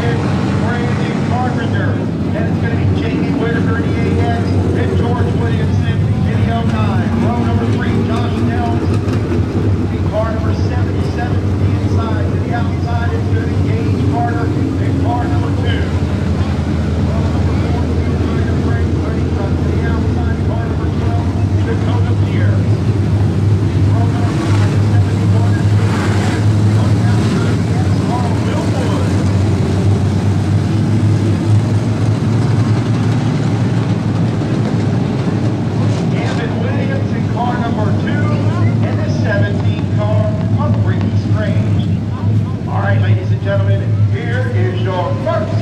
Brandon Carpenter, and it's going to be Jamie Whitaker in the AX, and George Williamson in the 09. Row number 3, Josh Nelms, in car number 77, to the inside, to the outside, it's going to be Gage Carter, in car number 2. Row number 4, Ryan Frank, learning from to the outside, car number 12, Dakota Pierce. Gentlemen, here is your first